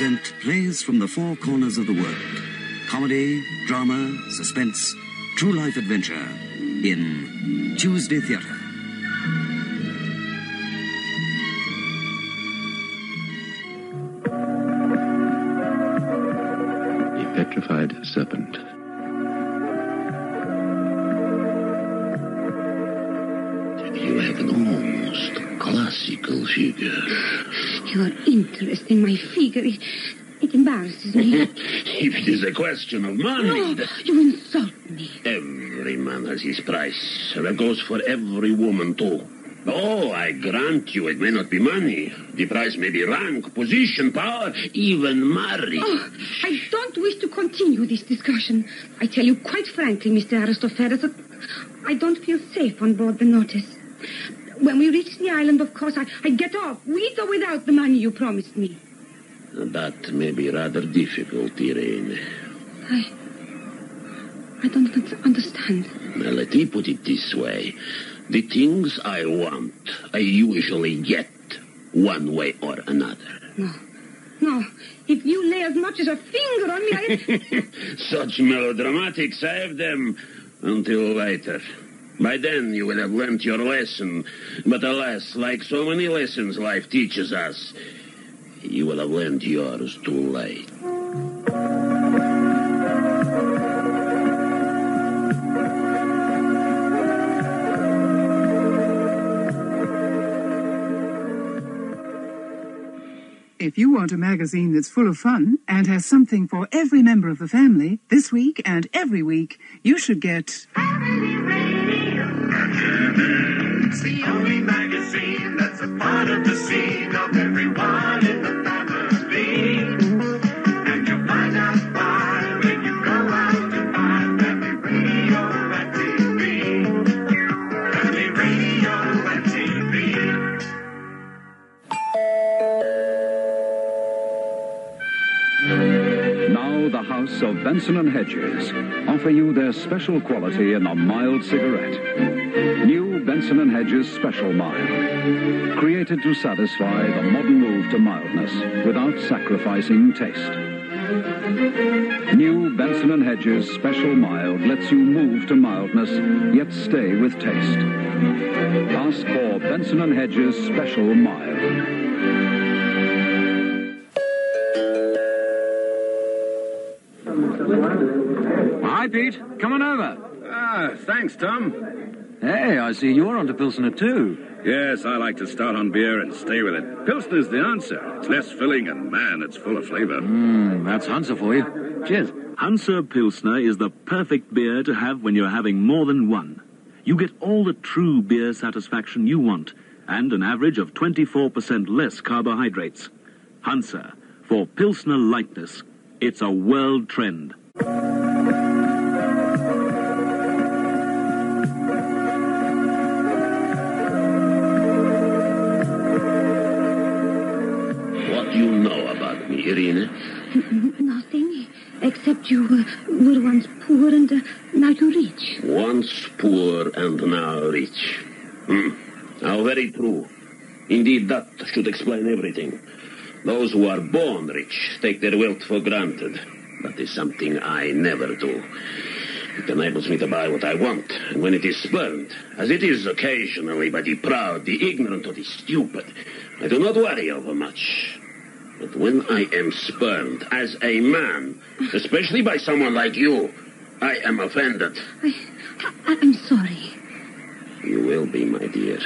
present plays from the four corners of the world. Comedy, drama, suspense, true life adventure in Tuesday Theater. The Petrified Serpent. You have an almost classical figure. Your interest in my figure, it embarrasses me. If it is a question of money... No, you insult me. Every man has his price. That goes for every woman, too. Oh, I grant you, it may not be money. The price may be rank, position, power, even marriage. Oh, I don't wish to continue this discussion. I tell you quite frankly, Mr. Aristophanes, that I don't feel safe on board the Notos. When we reach the island, of course, I get off, with or without the money you promised me. That may be rather difficult, Irene. I don't understand. Now, let me put it this way. The things I want, I usually get, one way or another. No. No. If you lay as much as a finger on me, I... Such melodramatics, save them until later. By then you will have learnt your lesson. But alas, like so many lessons life teaches us, you will have learned yours too late. If you want a magazine that's full of fun and has something for every member of the family, this week and every week, you should get... Family Radio and TV. It's the only magazine that's a part of the scene of everyone in the family. And you'll find out why when you go out to find Family Radio and TV. Family Radio and TV. The House of Benson and Hedges offer you their special quality in a mild cigarette. New Benson and Hedges Special Mild. Created to satisfy the modern move to mildness without sacrificing taste. New Benson and Hedges Special Mild lets you move to mildness yet stay with taste. Ask for Benson and Hedges Special Mild. Hi, Pete. Come on over. Thanks, Tom. Hey, I see you're onto Pilsner, too. Yes, I like to start on beer and stay with it. Pilsner's the answer. It's less filling and, man, it's full of flavor. That's Hansa for you. Cheers. Hansa Pilsner is the perfect beer to have when you're having more than one. You get all the true beer satisfaction you want and an average of 24% less carbohydrates. Hansa, for Pilsner lightness. It's a world trend. What do you know about me, Irina? Nothing, except you were once poor and now you're rich. Once poor and now rich. How very true. Indeed, that should explain everything. Those who are born rich take their wealth for granted. That is something I never do. It enables me to buy what I want, and when it is spurned, as it is occasionally by the proud, the ignorant, or the stupid, I do not worry over much. But when I am spurned as a man, especially by someone like you, I am offended. I'm sorry. You will be, my dear,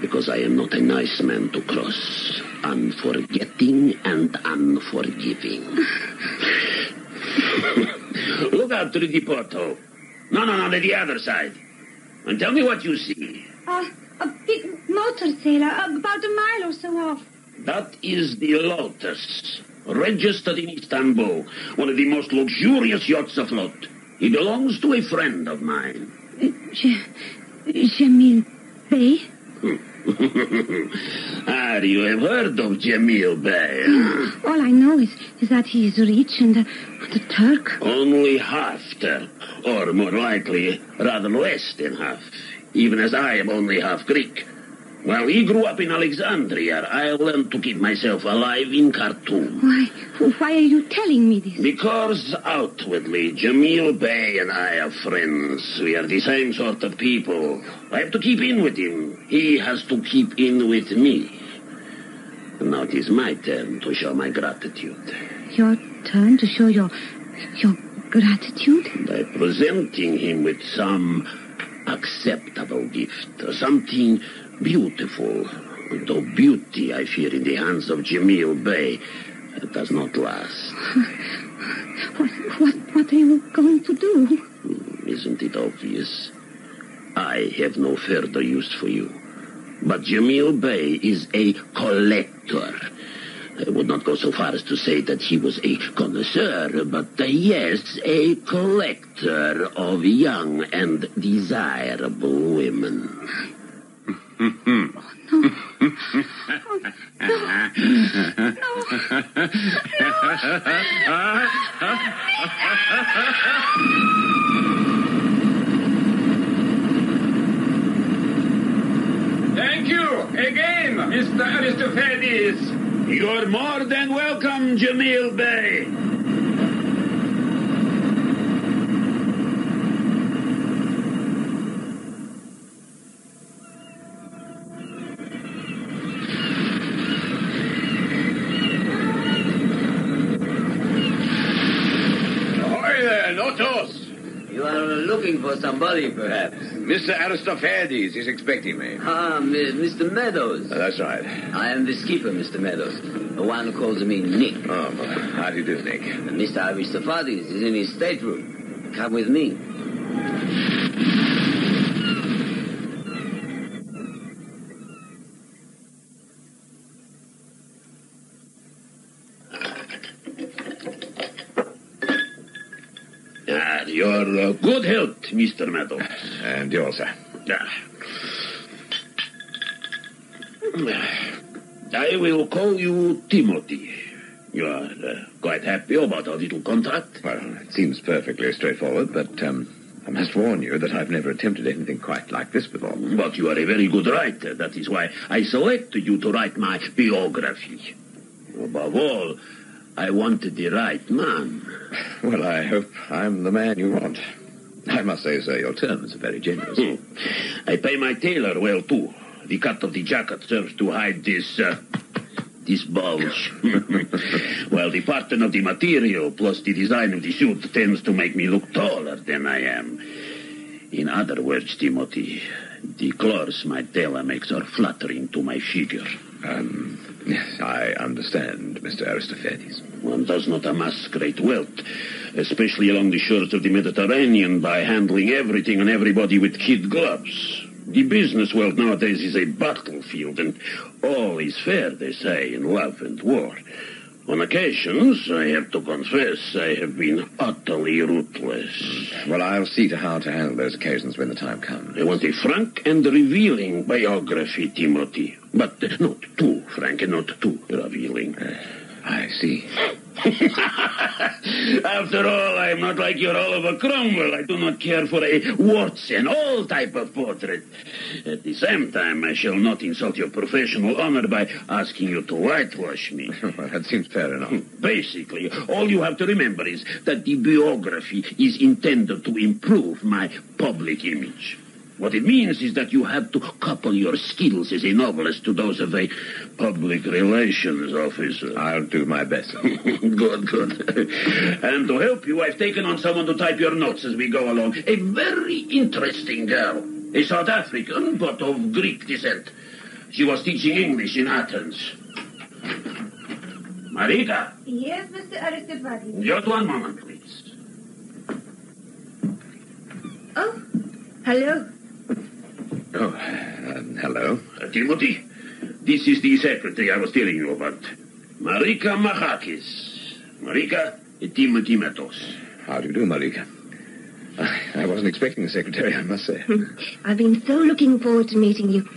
because I am not a nice man to cross. Unforgetting and unforgiving. Look out through the porthole. No, the other side. And tell me what you see. A big motor sailor, about a mile or so off. That is the Lotus, registered in Istanbul, one of the most luxurious yachts afloat. He belongs to a friend of mine. Jamil Bey? Ah, you have heard of Jamil Bey? All I know is that he is rich and a Turk. Only half Turk, or more likely, rather less than half, even as I am only half Greek. While he grew up in Alexandria, I learned to keep myself alive in Khartoum. Why are you telling me this? Because outwardly, Jamil Bey and I are friends. We are the same sort of people. I have to keep in with him. He has to keep in with me. Now it is my turn to show my gratitude. Your turn to show your gratitude? By presenting him with some acceptable gift. Something beautiful. Though beauty, I fear, in the hands of Jamil Bey, it does not last. What are you going to do? Isn't it obvious? I have no further use for you. But Jamil Bey is a collector. I would not go so far as to say that he was a connoisseur, but yes, a collector of young and desirable women. No. Thank you again, Mr. Aristophanes. You're more than welcome, Jamil Bey. Ahoy there, Notos. You are looking for somebody, perhaps. Mr. Aristophanes is expecting me. Mr. Meadows. Oh, that's right. I am the skipper, Mr. Meadows. The one who calls me Nick. Oh, well, how do you do, Nick? Mr. Aristophanes is in his stateroom. Come with me. Your good health, Mr. Meadows. And yours, sir. I will call you Timothy. You are quite happy about our little contract? Well, it seems perfectly straightforward, but I must warn you that I've never attempted anything quite like this before. But you are a very good writer. That is why I selected you to write my biography. Above all, I wanted the right man. Well, I hope I'm the man you want. I must say, sir, your terms are very generous. I pay my tailor well, too. The cut of the jacket serves to hide this bulge. Well, the pattern of the material plus the design of the suit tends to make me look taller than I am. In other words, Timothy, the clothes my tailor makes are flattering to my figure. Yes, I understand, Mr. Aristophanes. One does not amass great wealth, especially along the shores of the Mediterranean, by handling everything and everybody with kid gloves. The business world nowadays is a battlefield, and all is fair, they say, in love and war. On occasions, I have to confess, I have been utterly ruthless. Well, I'll see how to handle those occasions when the time comes. I want a frank and revealing biography, Timothy. But not too frank and not too revealing. I see. After all, I'm not like your Oliver Cromwell. I do not care for a warts and all type of portrait. At the same time, I shall not insult your professional honor by asking you to whitewash me. Well, that seems fair enough. Basically, all you have to remember is that the biography is intended to improve my public image. What it means is that you have to couple your skills as a novelist to those of a public relations officer. I'll do my best. Good. And to help you, I've taken on someone to type your notes as we go along. A very interesting girl. A South African, but of Greek descent. She was teaching English in Athens. Marika? Yes, Mr. Aristophanes. Just one moment, please. Oh, hello. Oh, hello. Timothy, this is the secretary I was telling you about. Marika Mahakis. Marika, Timothy Matos. How do you do, Marika? I wasn't expecting the secretary, I must say. I've been so looking forward to meeting you.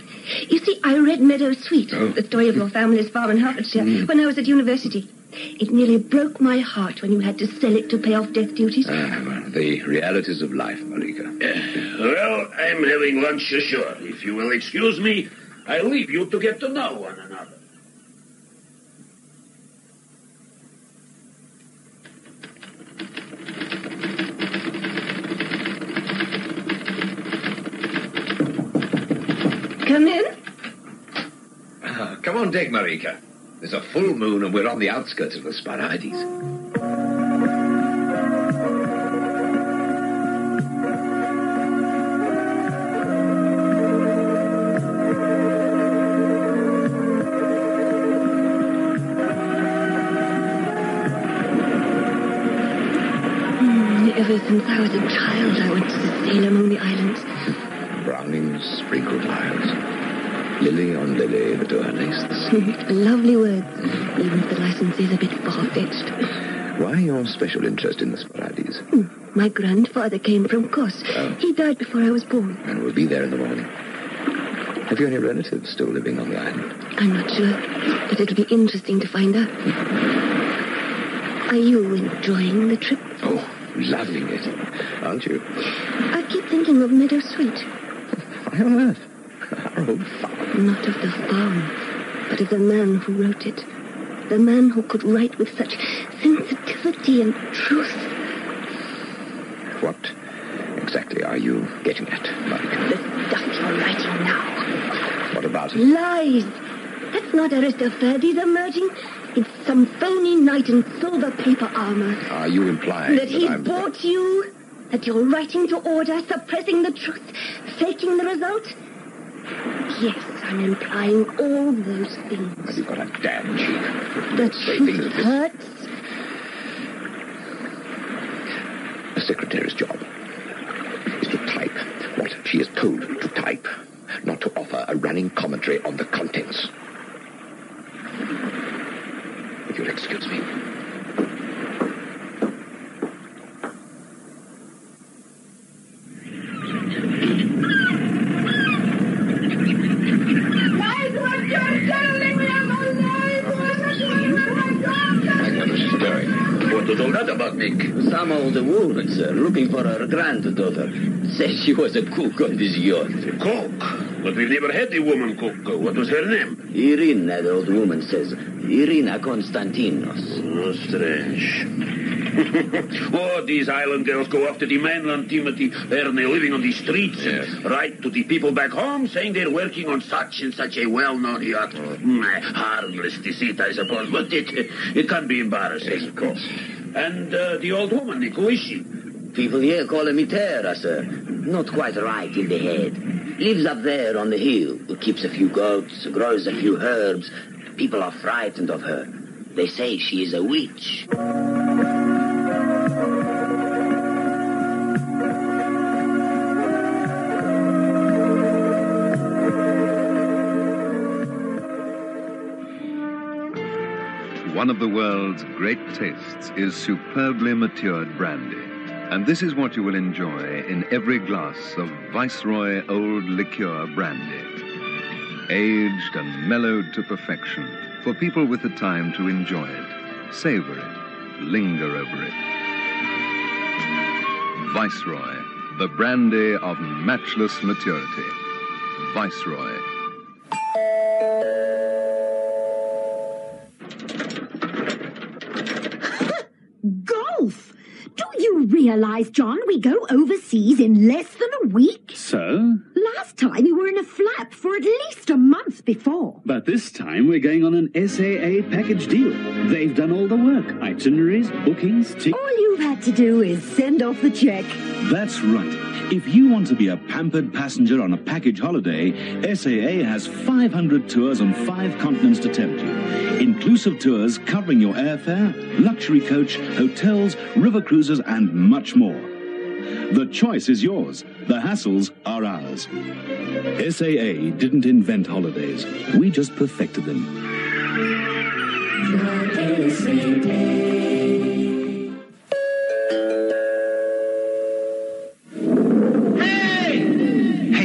You see, I read Meadowsweet, the story of your family's farm in Hertfordshire, when I was at university. It nearly broke my heart when you had to sell it to pay off death duties. Well, the realities of life, Marika. Well, I'm having lunch ashore. If you will excuse me, I leave you to get to know one another. Come in. Come on deck, Marika. There's a full moon and we're on the outskirts of the Sporades. Since I was a child, I went to sail among the islands. Browning's sprinkled isles. Lily on lily, but to her laces. Lovely words, even if the license is a bit far-fetched. Why your special interest in the Sporades? My grandfather came from Kos. Oh. He died before I was born. And will be there in the morning. Have you any relatives still living on the island? I'm not sure, but it'll be interesting to find out. Are you enjoying the trip? Oh. Loving it, aren't you? I keep thinking of Meadowsweet. Why on earth? Our old farm. Not of the farm, but of the man who wrote it. The man who could write with such sensitivity and truth. What exactly are you getting at, Marika? The stuff you're writing now. What about it? Lies! That's not Aristophanes emerging. It's some phony knight in silver paper armor. Are you implying that he's bought you? That you're writing to order, suppressing the truth, faking the result? Yes, I'm implying all those things. Well, you've got a damn cheek. The truth hurts. A secretary's job is to type what she is told to type, not to offer a running commentary on the contents. If you'll excuse me. What is all that about, Nick? Some old woman, sir, looking for her granddaughter. Says she was a cook on this yacht. A cook? But we've never had a woman cook. What was her name? Irina, the old woman says. Irina Konstantinos. Oh, strange. Oh, these island girls go up to the mainland, Timothy. They earn their living on the streets. Yes. And write to the people back home saying they're working on such and such a well-known yacht. Oh. Harmless deceit, I suppose. But it can be embarrassing. Yes, of course. And the old woman, Nick, who is she? People here call her Mitera, sir. Not quite right in the head. Lives up there on the hill. Keeps a few goats, grows a few herbs. People are frightened of her. They say she is a witch. One of the world's great tastes is superbly matured brandy. And this is what you will enjoy in every glass of Viceroy Old Liqueur Brandy. Aged and mellowed to perfection for people with the time to enjoy it, savor it, linger over it. Viceroy, the brandy of matchless maturity. Viceroy. Golf! Do you realize, John, we go overseas in less than a week? So? Last time we were in a flap for at least a month before. But this time we're going on an SAA package deal. They've done all the work. Itineraries, bookings, tickets. All you've had to do is send off the check. That's right. If you want to be a pampered passenger on a package holiday, SAA has 500 tours on 5 continents to tempt you. Inclusive tours covering your airfare, luxury coach, hotels, river cruises, and much more. The choice is yours. The hassles are ours. SAA didn't invent holidays. We just perfected them. Hey,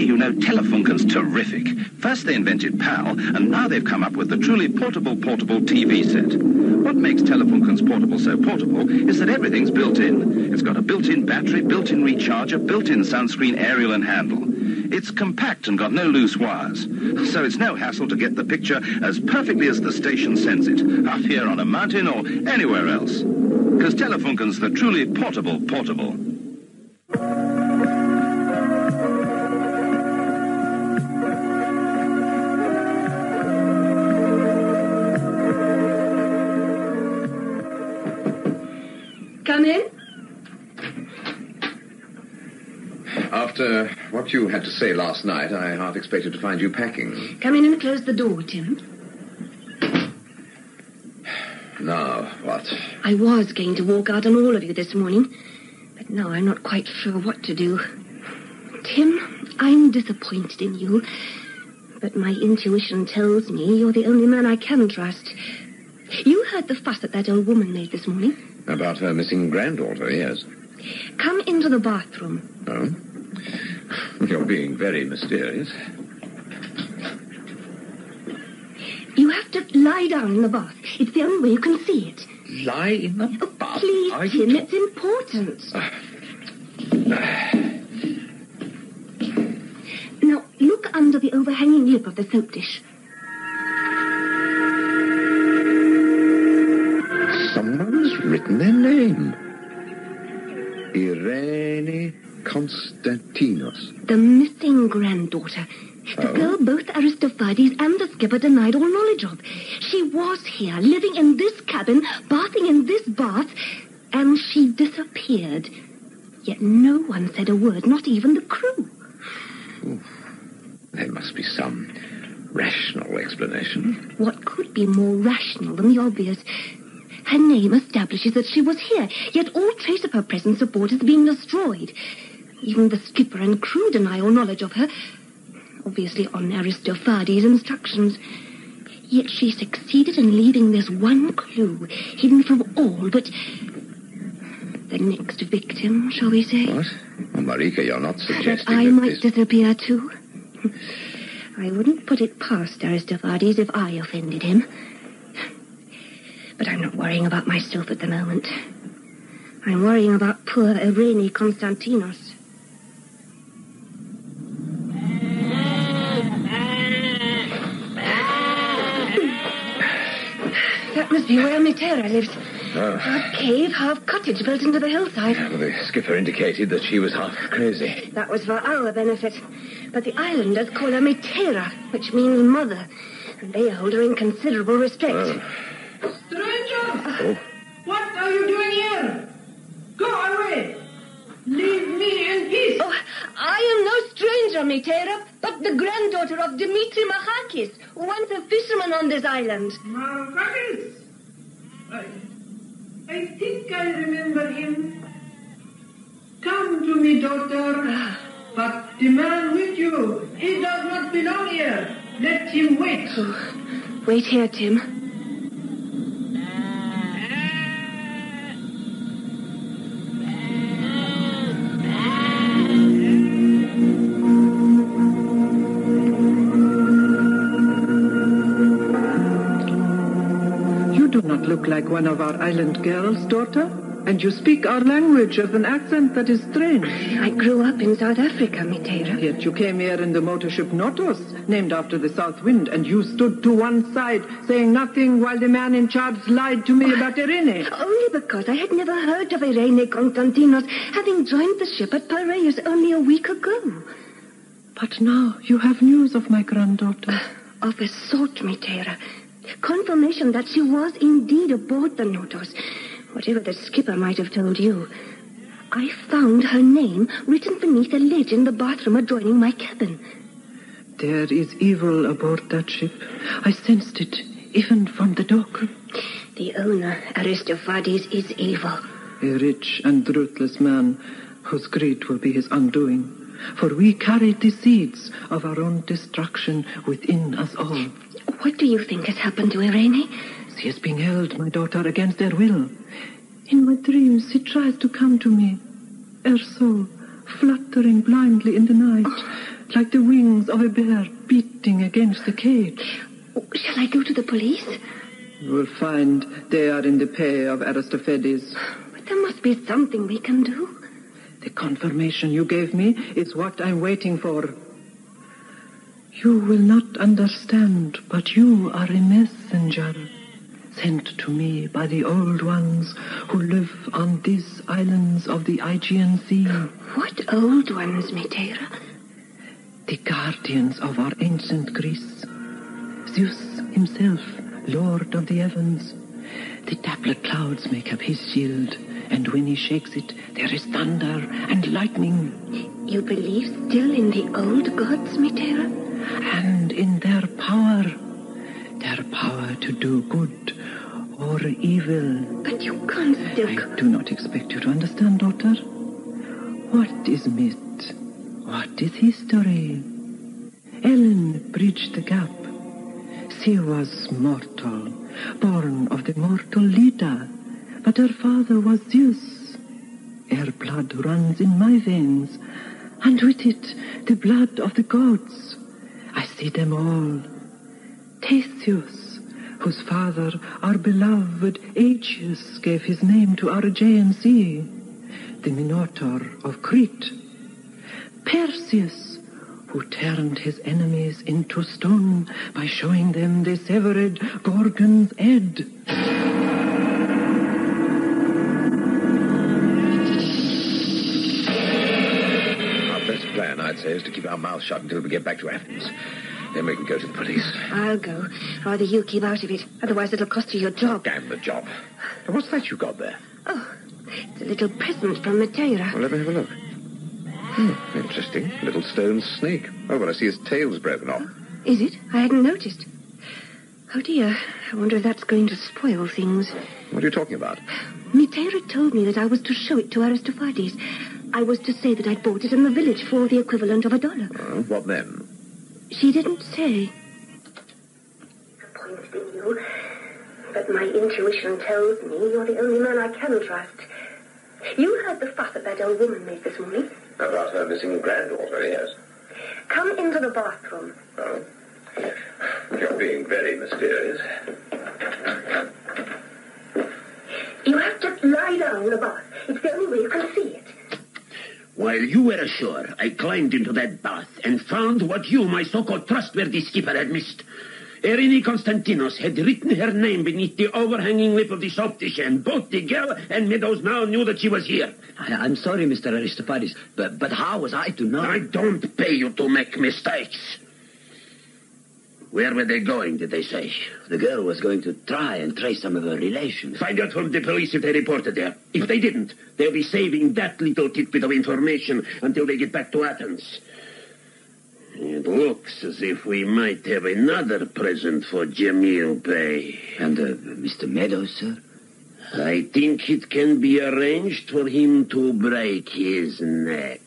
you know, Telefunken's terrific. First they invented PAL, and now they've come up with the truly portable TV set. What makes Telefunken's portable so portable is that everything's built in. It's got a built-in battery, built-in recharger, built-in sunscreen, aerial and handle. It's compact and got no loose wires, so it's no hassle to get the picture as perfectly as the station sends it, up here on a mountain or anywhere else. Because Telefunken's the truly portable. Come in. After what you had to say last night, I half expected to find you packing. Come in and close the door, Tim. Now, what? I was going to walk out on all of you this morning, but now I'm not quite sure what to do. Tim, I'm disappointed in you, but my intuition tells me you're the only man I can trust. You heard the fuss that that old woman made this morning. About her missing granddaughter, yes. Come into the bathroom. Oh? You're being very mysterious. You have to lie down in the bath. It's the only way you can see it. Lie in the bath? Please, Tim, it's important. Now, look under the overhanging lip of the soap dish. Someone's written their name. Irina Konstantinos. The missing granddaughter. The girl both Aristophanes and the skipper denied all knowledge of. She was here, living in this cabin, bathing in this bath, and she disappeared. Yet no one said a word, not even the crew. Ooh. There must be some rational explanation. What could be more rational than the obvious? Her name establishes that she was here, yet all trace of her presence aboard has been destroyed. Even the skipper and crew deny all knowledge of her, obviously on Aristophanes' instructions. Yet she succeeded in leaving this one clue, hidden from all but the next victim, shall we say? What? Well, Marika, you're not suggesting that I might disappear too? I wouldn't put it past Aristophanes if I offended him. But I'm not worrying about myself at the moment. I'm worrying about poor Irene Konstantinos. That must be where Mitera lives. Oh. Half cave, half cottage built into the hillside. Well, the skipper indicated that she was half crazy. That was for our benefit. But the islanders call her Mitera, which means mother. And they hold her in considerable respect. Oh. Stranger! Oh. What are you doing here? Go away! Leave me in peace! Oh, I am no stranger, Mitera, but the granddaughter of Dmitri Mahakis, once a fisherman on this island. Mahakis? I think I remember him. Come to me, daughter. But the man with you, he does not belong here. Let him wait. Oh, wait here, Tim. Like one of our island girls, daughter, and you speak our language with an accent that is strange. I grew up in South Africa, Mitera. Yet you came here in the motor ship Notos, named after the south wind, and you stood to one side, saying nothing while the man in charge lied to me about Irene. Only because I had never heard of Irene Konstantinos, having joined the ship at Piraeus only a week ago. But now you have news of my granddaughter. Of a sort, Mitera. Confirmation that she was indeed aboard the Notos, whatever the skipper might have told you. I found her name written beneath a ledge in the bathroom adjoining my cabin. There is evil aboard that ship. I sensed it, even from the dock. The owner, Aristophanes, is evil. A rich and ruthless man whose greed will be his undoing. For we carry the seeds of our own destruction within us all. What do you think has happened to Irene? She is being held, my daughter, against her will. In my dreams, she tries to come to me. Her soul, fluttering blindly in the night, like the wings of a bear beating against the cage. Shall I go to the police? You will find they are in the pay of Aristophanes. But there must be something we can do. The confirmation you gave me is what I'm waiting for. You will not understand, but you are a messenger sent to me by the old ones who live on these islands of the Aegean Sea. What old ones, Mitera? The guardians of our ancient Greece. Zeus himself, lord of the heavens. The tablet clouds make up his shield, and when he shakes it, there is thunder and lightning. You believe still in the old gods, Mitera? And in their power to do good or evil. But you can't still... I do not expect you to understand, daughter. What is myth? What is history? Ellen bridged the gap. She was mortal, born of the mortal Leda, but her father was Zeus. Her blood runs in my veins, and with it the blood of the gods. I see them all. Theseus, whose father, our beloved Aegeus, gave his name to our Aegean Sea, the Minotaur of Crete. Perseus, who turned his enemies into stone by showing them the severed Gorgon's head. I'd say is to keep our mouths shut until we get back to Athens. Then we can go to the police. I'll go. Rather you keep out of it. Otherwise it'll cost you your job. Oh, damn the job. Now, what's that you got there? Oh, it's a little present from Mitera. Well, let me have a look. Hmm, interesting. Little stone snake. Oh, well, I see his tail's broken off. Oh, is it? I hadn't noticed. Oh, dear. I wonder if that's going to spoil things. What are you talking about? Mitera told me that I was to show it to Aristophanes. I was to say that I bought it in the village for the equivalent of $1. What then? She didn't say. Disappointed in you, but my intuition tells me you're the only man I can trust. You heard the fuss that that old woman made this morning. About her missing granddaughter, yes. Come into the bathroom. Oh. You're being very mysterious. You have to lie down in the bath. It's the only way you can see it. While you were ashore, I climbed into that bath and found what you, my so-called trustworthy skipper, had missed. Irina Konstantinos had written her name beneath the overhanging lip of the soap dish, and both the girl and Meadows now knew that she was here. I'm sorry, Mr. Aristophanes, but how was I to know? I don't pay you to make mistakes. Where were they going, did they say? The girl was going to try and trace some of her relations. Find out from the police if they reported her. If they didn't, they'll be saving that little tidbit of information until they get back to Athens. It looks as if we might have another present for Jamil Bey. And Mr. Meadows, sir? I think it can be arranged for him to break his neck.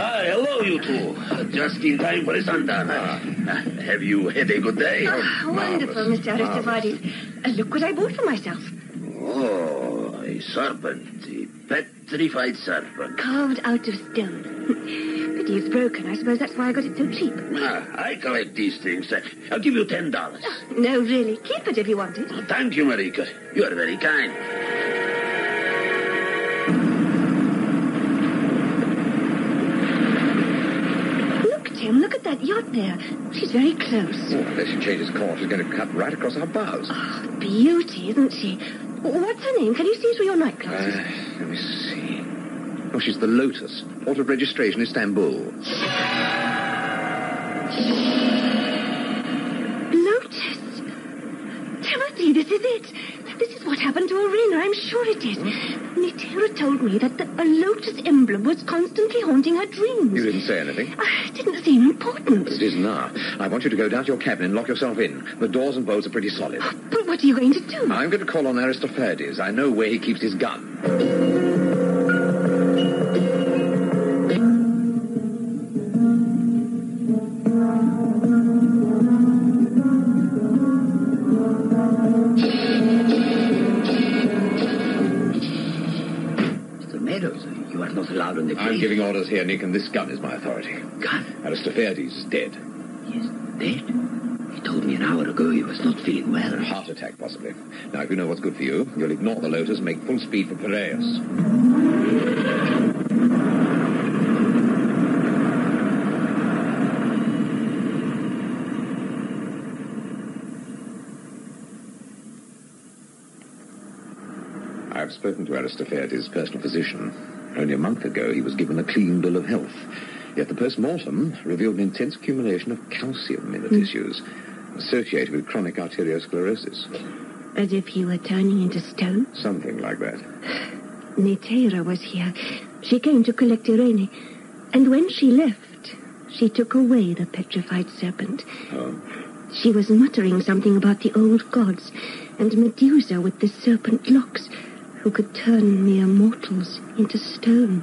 Hello, you two. Just in time for a sundown. Have you had a good day? Oh, wonderful, Mr. Aristophanes. Look what I bought for myself. Oh, a serpent. A petrified serpent. Carved out of stone. Pity it's broken. I suppose that's why I got it so cheap. I collect these things. I'll give you $10. Oh, no, really. Keep it if you want it. Oh, thank you, Marika. You're very kind. Look at that yacht there. She's very close. Oh, unless she changes course, she's going to cut right across our bows. Oh, beauty, isn't she? What's her name? Can you see through your night glasses? Let me see. Oh, she's the Lotus. Port of registration, Istanbul. Lotus? Timothy, this is it. This is what happened to Irina. I'm sure it is. Mitera told me that a lotus emblem was constantly haunting her dreams. You didn't say anything? It didn't seem important. But it is now. I want you to go down to your cabin and lock yourself in. The doors and bolts are pretty solid. Oh, but what are you going to do? I'm going to call on Aristophanes. I know where he keeps his gun. I'm giving orders here, Nick, and this gun is my authority. Gun? Aristophanes is dead. He is dead? He told me an hour ago he was not feeling well. Heart attack, possibly. Now, if you know what's good for you, you'll ignore the Lotus and make full speed for Piraeus. I've spoken to Aristophanes' personal physician. Only a month ago, he was given a clean bill of health. Yet the post-mortem revealed an intense accumulation of calcium in the tissues, associated with chronic arteriosclerosis. As if he were turning into stone? Something like that. Mitera was here. She came to collect Irene. And when she left, she took away the petrified serpent. Oh. She was muttering something about the old gods and Medusa with the serpent locks, who could turn mere mortals into stone.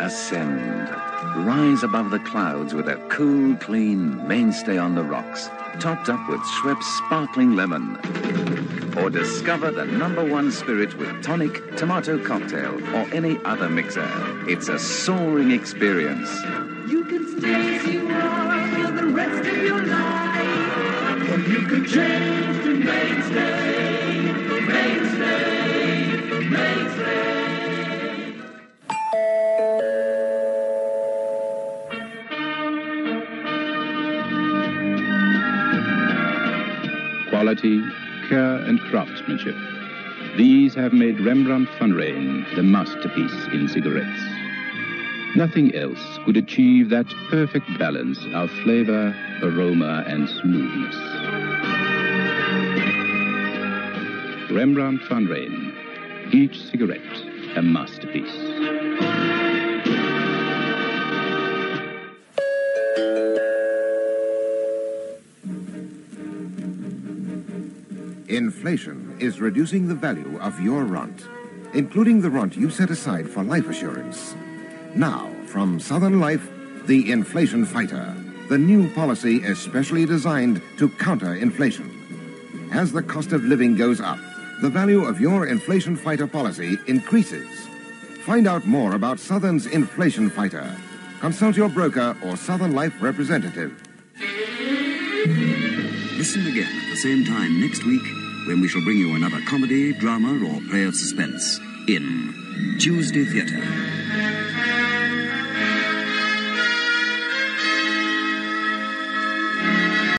Ascend. Rise above the clouds with a cool, clean mainstay on the rocks, topped up with Schweppes sparkling lemon. Or discover the #1 spirit with tonic, tomato cocktail, or any other mixer. It's a soaring experience. You can stay as you are for the rest of your life, or you can change to mainstay, mainstay, mainstay. Quality, care and craftsmanship. These have made Rembrandt van Rijn the masterpiece in cigarettes. Nothing else could achieve that perfect balance of flavor, aroma and smoothness. Rembrandt van Rijn. Each cigarette a masterpiece. Inflation is reducing the value of your rent, including the rent you set aside for life assurance. Now, from Southern Life, the Inflation Fighter, the new policy especially designed to counter inflation. As the cost of living goes up, the value of your Inflation Fighter policy increases. Find out more about Southern's Inflation Fighter. Consult your broker or Southern Life representative. Listen again at the same time next week, when we shall bring you another comedy, drama, or play of suspense in Tuesday Theater.